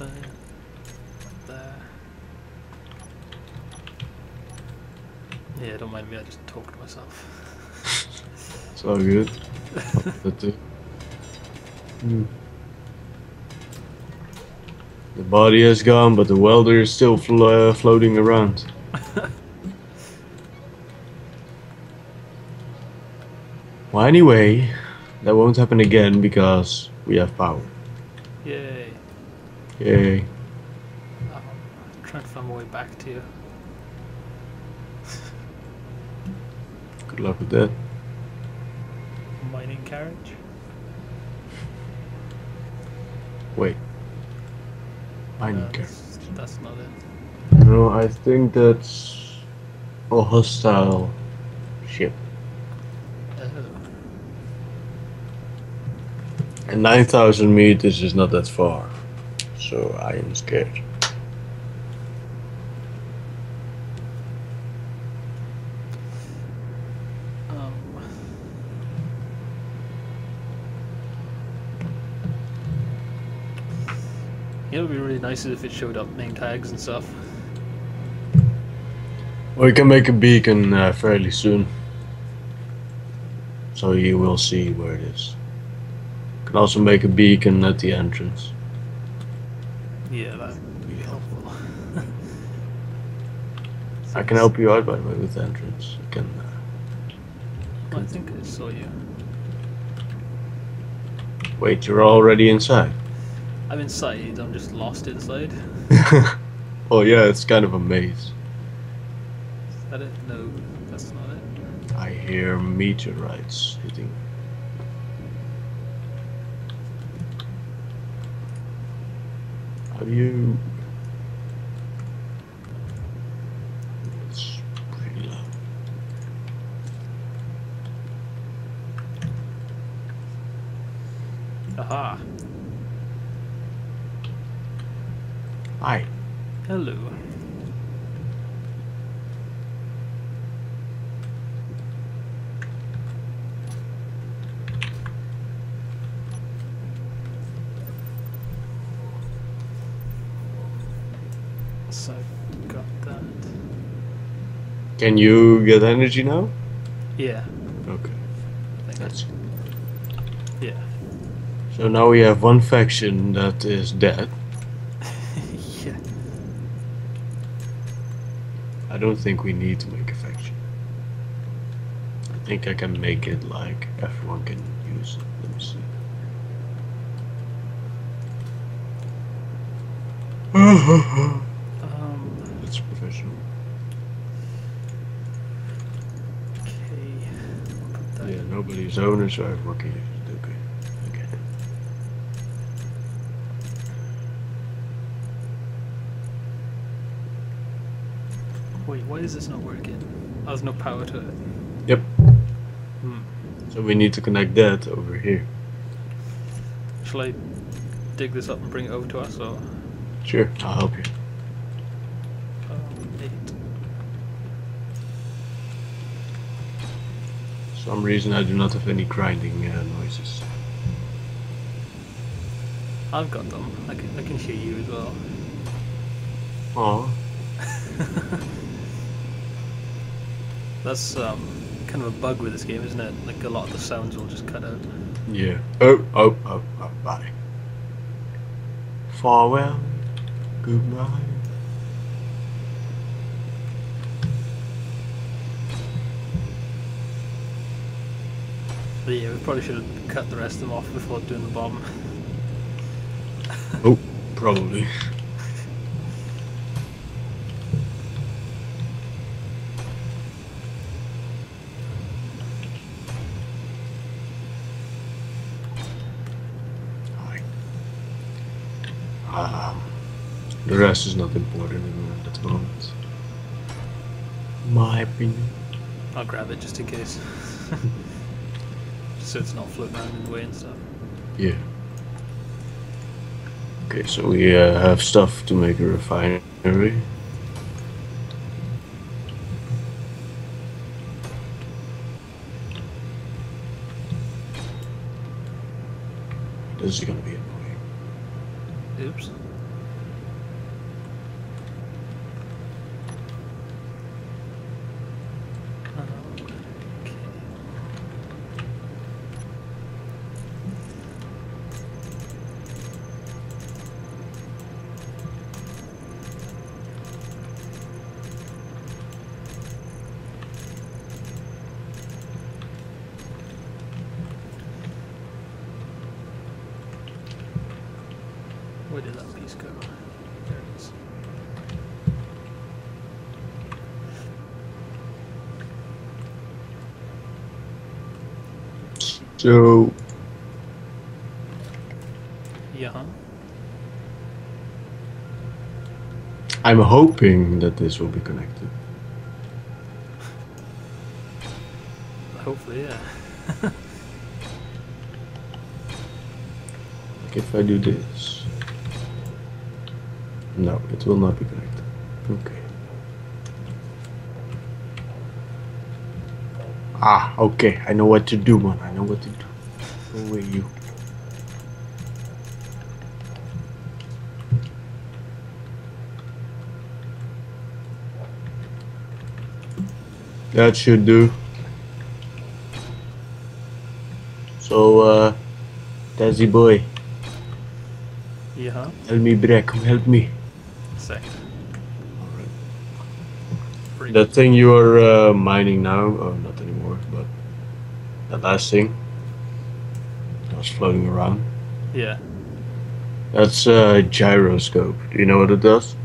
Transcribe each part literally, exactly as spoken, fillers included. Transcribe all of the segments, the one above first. there, there. Yeah, don't mind me, I just talk to myself. It's all good. That's it. Mm. The body has gone, but the welder is still flo uh, floating around. Well, anyway, that won't happen again because we have power. Yay. Yay. I'm trying to find my way back to you. Good luck with that. Mining carriage? Wait. Mining that's, carriage. That's not it. No, I think that's a hostile ship. And nine thousand meters is not that far, so I am scared. Um. It would be really nice if it showed up name tags and stuff. Well, you can make a beacon uh, fairly soon, so you will see where it is. Can also make a beacon at the entrance. Yeah, that would be helpful. I can help you out, by the way, with the entrance. I can. Uh, can I think I saw you. Wait, you're already inside. I'm inside. I'm just lost inside. Oh yeah, it's kind of a maze. Is that it? No, that's not it. I hear meteorites hitting. You. It's pretty low. Aha. Hi. Hello. So got that. Can you get energy now? Yeah. Okay. That's good. Yeah. So now we have one faction that is dead. Yeah. I don't think we need to make a faction. I think I can make it like everyone can use it. Let me see. Uh-huh. Professional. Okay. Yeah, nobody's owner, so I've worked here. Okay. Okay. Wait, why is this not working? Oh, there's no power to it. Yep. Hmm. So we need to connect that over here. Shall I dig this up and bring it over to us, or? Sure, I'll help you. For some reason I do not have any grinding uh, noises. I've got them. I can, I can hear you as well. Oh. That's um, kind of a bug with this game, isn't it? Like a lot of the sounds will just cut out. Yeah. Oh, oh, oh, oh, bye. Farewell. Goodbye. Yeah, we probably should have cut the rest of them off before doing the bomb. Oh, probably. Alright. Um, the rest is not important at the moment. My opinion. I'll grab it just in case. So it's not floating around in the way and stuff. Yeah. Okay, so we uh, have stuff to make a refinery. This is gonna be annoying. Oops. Where did that piece go? There it is. So. Yeah. I'm hoping that this will be connected. Hopefully, yeah. Like if I do this. No, it will not be connected. Okay. Ah, okay. I know what to do, man. I know what to do. Where are you? That should do. So, uh, Tazzy boy. Yeah. Help me, Brad. Come help me. Second. Alright. That thing you are uh, mining now, oh, not anymore, but that last thing that was floating around. Yeah. That's a uh, gyroscope. Do you know what it does?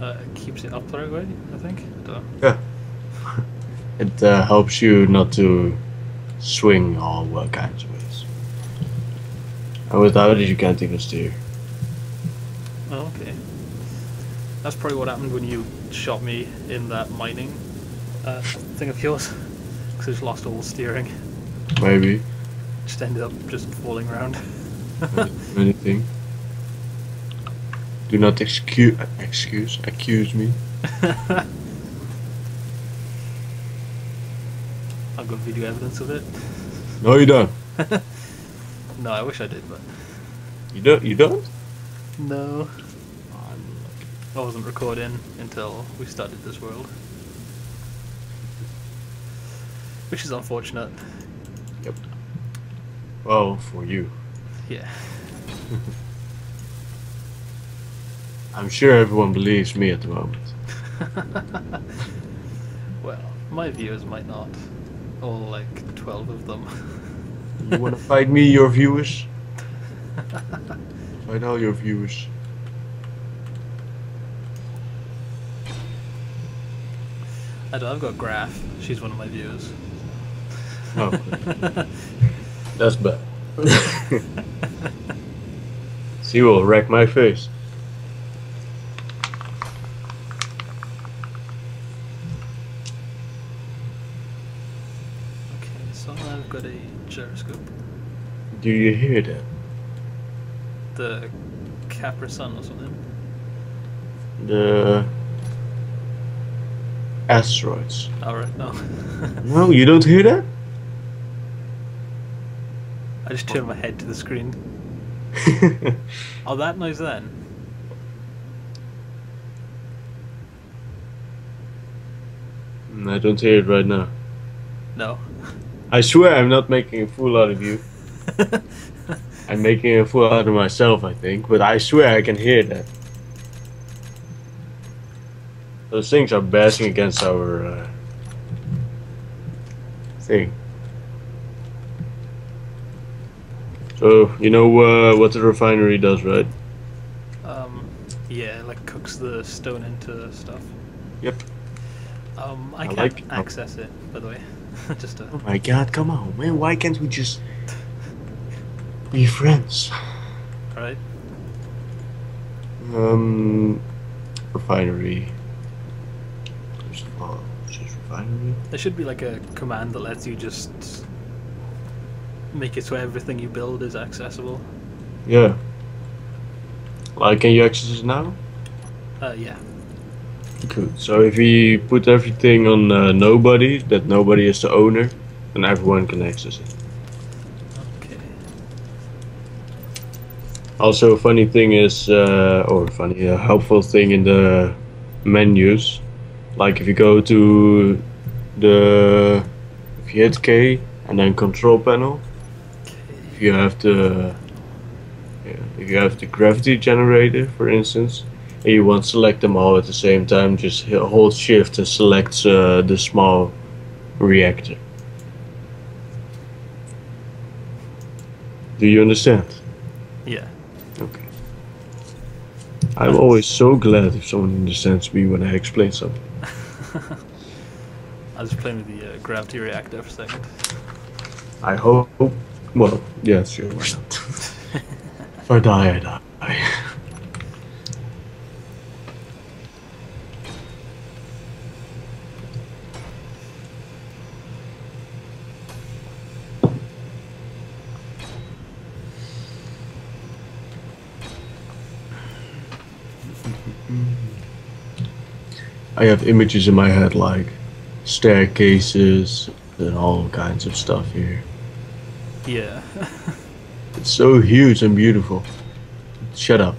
Uh, it keeps it up the right way, I think. Duh. Yeah. It uh, helps you not to swing all kinds of ways. And without it, you can't even steer. Oh, okay. That's probably what happened when you shot me in that mining uh, thing of yours. Because I just lost all steering. Maybe. Just ended up just falling around. Anything. Do not excuse, excuse, accuse me. I've got video evidence of it. No, you don't. No, I wish I did, but you don't. You don't. No. I wasn't recording until we started this world, which is unfortunate. Yep. Well, for you. Yeah. I'm sure everyone believes me at the moment. Well, my viewers might not. All like twelve of them. You wanna fight me, your viewers? Fight all your viewers. I don't, I've got Graf. She's one of my viewers. Oh, that's bad. She will wreck my face. Gyroscope. Do you hear that? The Capra Sun or something? The asteroids. Alright, no. No, you don't hear that? I just turned my head to the screen. Oh, that noise then? I don't hear it right now. No. I swear I'm not making a fool out of you. I'm making a fool out of myself, I think, but I swear I can hear that. Those things are bashing against our uh, thing. So, you know uh, what the refinery does, right? Um, yeah, like cooks the stone into stuff. Yep. Um, I, I can't like access it, by the way. Just a... Oh my god, come on, man, why can't we just be friends? Alright. Um, refinery. First of all, just refinery. There should be like a command that lets you just make it so everything you build is accessible. Yeah. Like, can you access it now? Uh, yeah. Good. So if we put everything on uh, nobody, that nobody is the owner, then everyone can access it. Okay. Also, a funny thing is, uh, or funny, a helpful thing in the menus, like if you go to the, if you hit K and then control panel, okay. If you have the, yeah, if you have the gravity generator, for instance. You want to select them all at the same time, just hold shift and select uh, the small reactor. Do you understand? Yeah. Okay. I'm always so glad if someone understands me when I explain something. I was playing with the uh, gravity reactor for a second. I hope. Well, yeah, sure, why not? If I die, I die. I have images in my head like staircases and all kinds of stuff here. Yeah. It's so huge and beautiful. Shut up.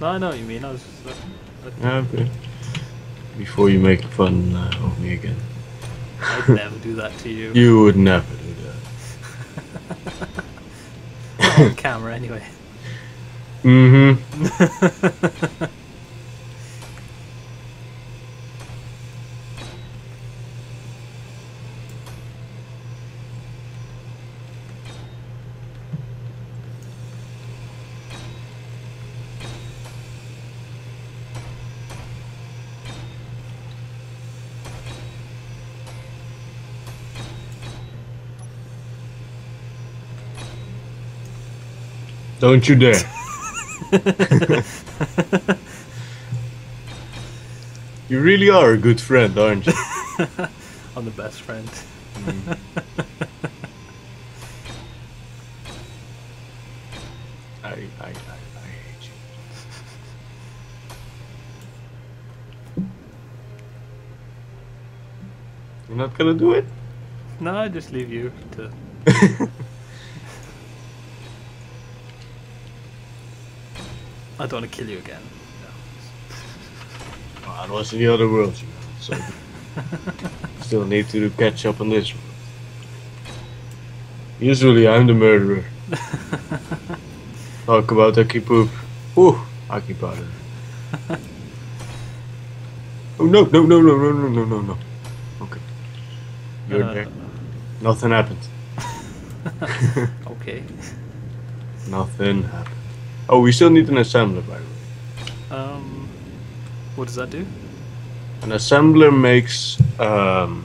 No, I know what you mean. I was just looking, looking. Okay. Before you make fun uh, of me again. I'd never do that to you. You would never do that. Not on camera, anyway. Mm-hmm. Don't you dare. You really are a good friend, aren't you? I'm the best friend. Mm. I, I, I, I hate you. You're not gonna do it? No, I just leave you to... I don't want to kill you again. No. Well, I was in the other world, you know, so still need to catch up on this one. Usually I'm the murderer. Talk about Aki Poop. Ooh, Aki Powder. Oh no, no, no, no, no, no, no, no, no. Okay. You're uh, there. Nothing happened. Okay. Nothing happened. Oh, we still need an assembler, by the way. Um, what does that do? An assembler makes um,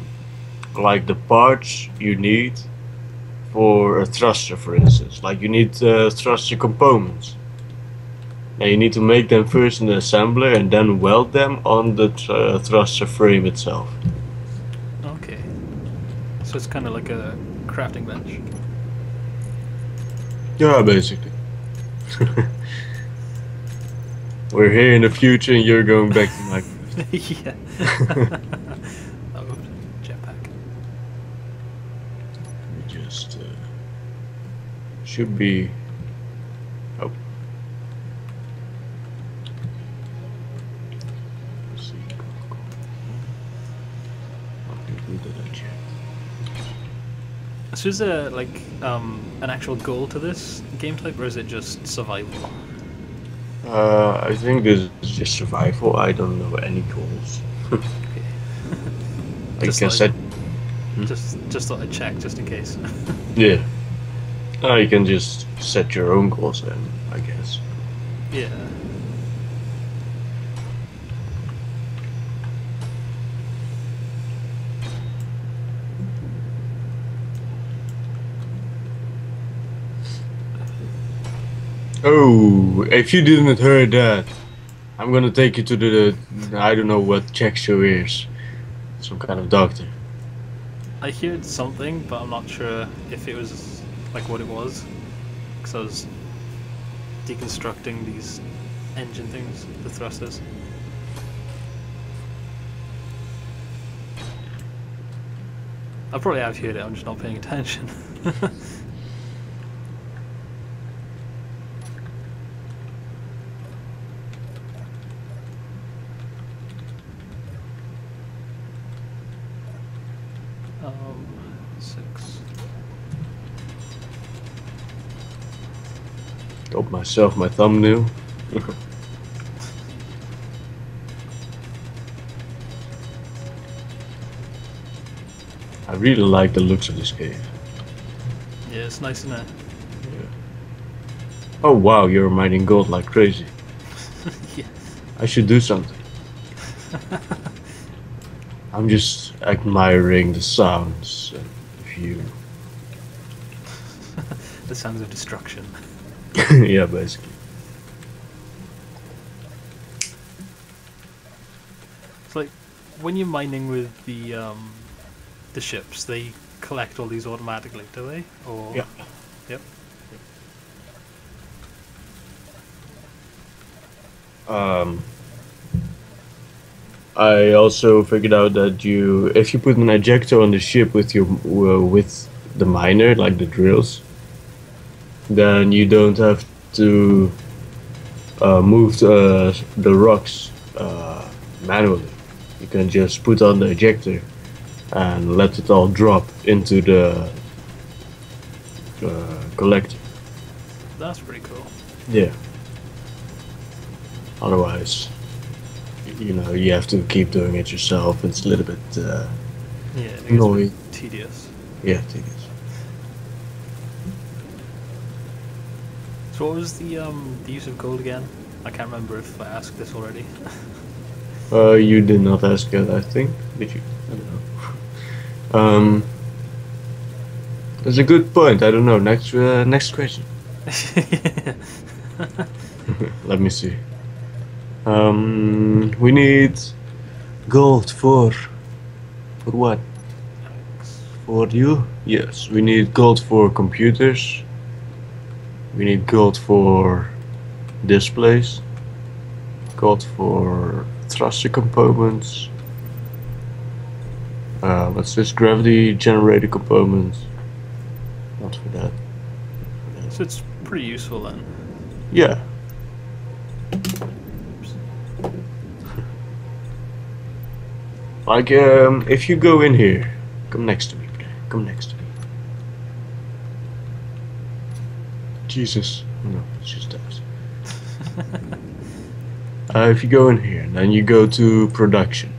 like the parts you need for a thruster, for instance. Like you need uh, thruster components. Now you need to make them first in the assembler and then weld them on the thr uh, thruster frame itself. Okay. So it's kind of like a crafting bench. Yeah, basically. We're here in the future and you're going back to my... Yeah. I'll go to the jetpack. We just... Uh, should be... Oh. Let's see. I'll do that check. So is there, like, um, an actual goal to this game type, or is it just survival? Uh, I think this is just survival. I don't know any goals. Okay. I just guess I... Hmm? Just, just thought I'd check, just in case. Yeah. Uh, you can just set your own goals then, I guess. Yeah. Oh, if you didn't hear that, I'm gonna take you to the, the I don't know what checks your ears. Some kind of doctor. I heard something, but I'm not sure if it was like what it was. Because I was deconstructing these engine things, the thrusters. I probably have heard it, I'm just not paying attention. Open myself my thumbnail. I really like the looks of this cave. Yeah, it's nice, isn't it? Yeah. Oh wow, you're mining gold like crazy. Yeah. I should do something. I'm just admiring the sounds of you. The sounds of destruction. Yeah, basically. It's like when you're mining with the um, the ships, they collect all these automatically, do they? Or yeah. Yep. Yep. Um. I also figured out that you, if you put an ejector on the ship with your uh, with the miner, like the drills, then you don't have to uh, move the, uh, the rocks uh, manually. You can just put on the ejector and let it all drop into the uh, collector. That's pretty cool. Yeah. Otherwise, you know, you have to keep doing it yourself. It's a little bit uh, yeah, it annoying. It's tedious. Yeah, tedious. So what was the um the use of gold again? I can't remember if I asked this already. uh, you did not ask it, I think. Did you? I don't know. um, that's a good point. I don't know. Next, uh, next question. Let me see. Um, we need gold for for what? For you? Yes, we need gold for computers. We need gold for displays. Gold for thruster components. Uh, what's this? Gravity generator components. Not for that. For that. So it's pretty useful then. Yeah. Like, um, if you go in here, come next to me, come next to me. Jesus, no, it's just us. uh, if you go in here, then you go to production.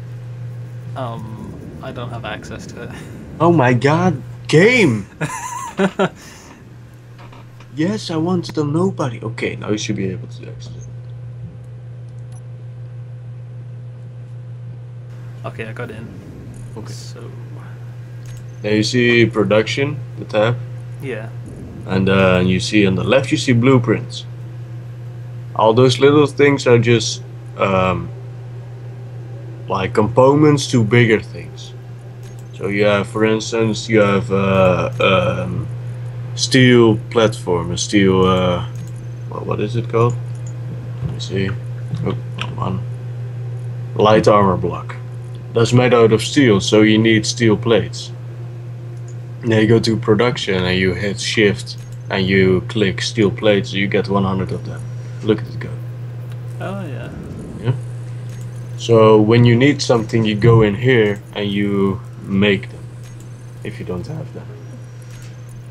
Um, I don't have access to it. Oh my god, game! Yes, I want to tell nobody. Okay, now you should be able to access it. Okay, I got in. Okay. So now you see production, the tab. Yeah. And uh, you see on the left, you see blueprints. All those little things are just um, like components to bigger things. So you have, for instance, you have uh, um, steel platform, a steel. Uh, what is it called? Let me see. Oh, come on. Light armor block. That's made out of steel, so you need steel plates. Now you go to production and you hit shift and you click steel plates, you get one hundred of them. Look at it go. Oh yeah. Yeah. So when you need something, you go in here and you make them, if you don't have them.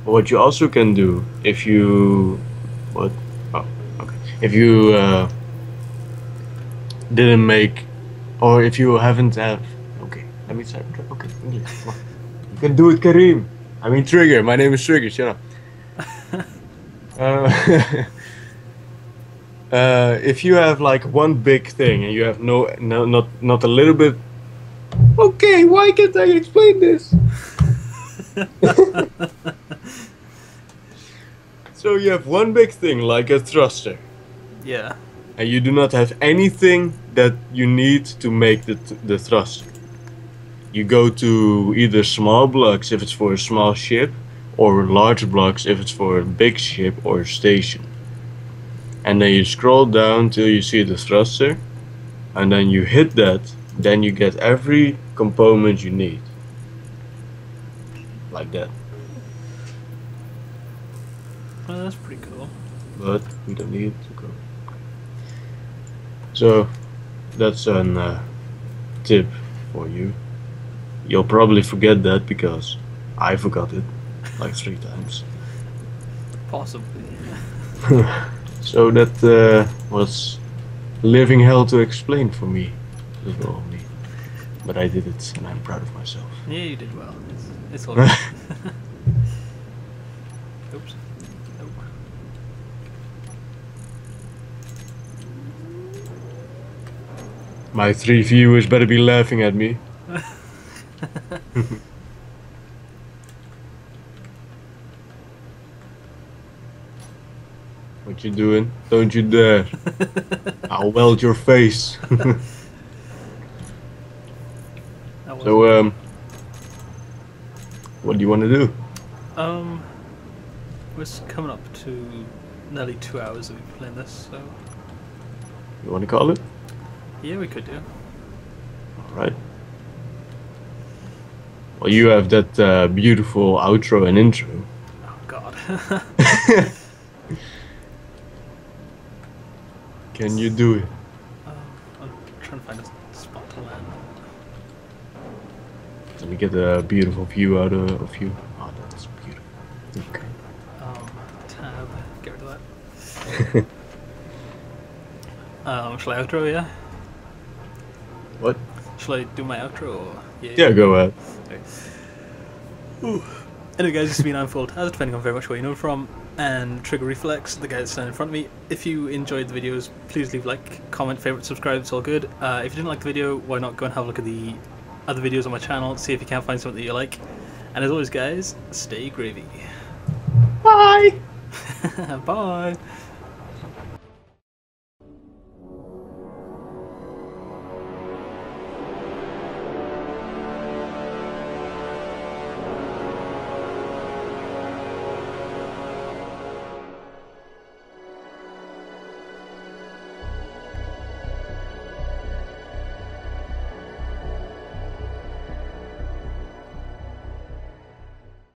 What you also can do, if you... What? Oh, okay. If you uh, didn't make... Or if you haven't have... Okay, let me try. Okay, English. You can do it, Karim. I mean, Trigger. My name is Trigger. Shut up. uh, uh, if you have like one big thing and you have no, no, not, not a little bit. Okay, why can't I explain this? So you have one big thing, like a thruster. Yeah. And you do not have anything that you need to make the, th the thruster. You go to either small blocks if it's for a small ship, or large blocks if it's for a big ship or a station. And then you scroll down till you see the thruster, and then you hit that, then you get every component you need. Like that. Well, that's pretty cool. But we don't need to go. So, that's a uh, tip for you. You'll probably forget that because I forgot it like three times. Possibly. So that uh, was living hell to explain for me. Well, me. But I did it and I'm proud of myself. Yeah, you did well. It's, it's all right. Oops. My three viewers better be laughing at me. What you doing? Don't you dare. I'll weld your face. So, um, what do you want to do? Um, we're coming up to nearly two hours of playing this, so... You want to call it? Yeah, we could do. Alright. Well, you have that uh, beautiful outro and intro. Oh, God. Can you do it? Uh, I'm trying to find a spot to land. Let me get a beautiful view out of, of you. Oh, that's beautiful. Okay. Um, tab. Get rid of that. um, shall I outro, yeah? What? Shall I do my outro? Or... Yeah, yeah, go ahead. Okay. Anyway, guys, this has been I'm Fultaz, depending on very much where you know from, and Trigger Reflex, the guy that's standing in front of me. If you enjoyed the videos, please leave a like, comment, favourite, subscribe, it's all good. Uh, if you didn't like the video, why not go and have a look at the other videos on my channel, see if you can find something that you like. And as always, guys, stay gravy. Bye! Bye!